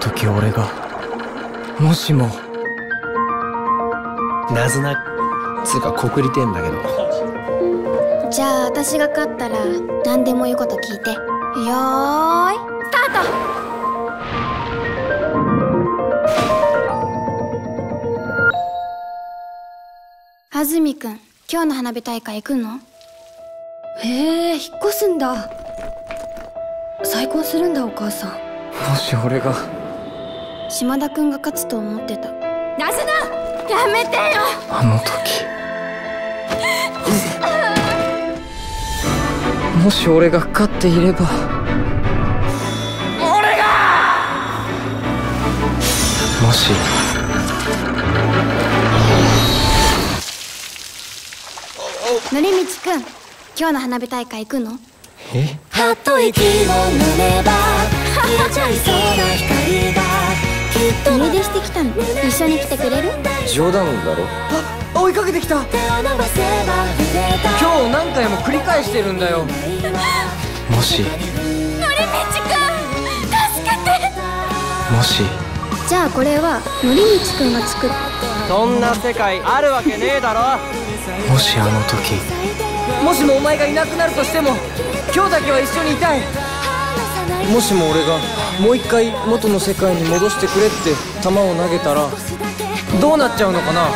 時俺がもしもなずなつうか告りてんだけど。じゃあ私が勝ったら何でも言うこと聞いて。よーいスタート。安住くん、今日の花火大会行くの？へえ、引っ越すんだ。再婚するんだ、お母さん。もし俺が。島田くんが勝つと思ってた。ナズナ、やめてよ。あの時もし俺が勝っていれば。俺がもしのりみちくん、今日の花火大会行くの？え？はっと息を飲めば消えちゃいそうな光がきっと。家出してきたの。一緒に来てくれる？冗談だろ。あ、追いかけてきた。今日何回も繰り返してるんだよ。もしのりみちくん、助けて。もしじゃあこれはのりみちくんが作った。そんな世界あるわけねえだろ。もしあの時、もしもお前がいなくなるとしても今日だけは一緒にいたい。もしも俺がもう一回元の世界に戻してくれって球を投げたらどうなっちゃうのかな。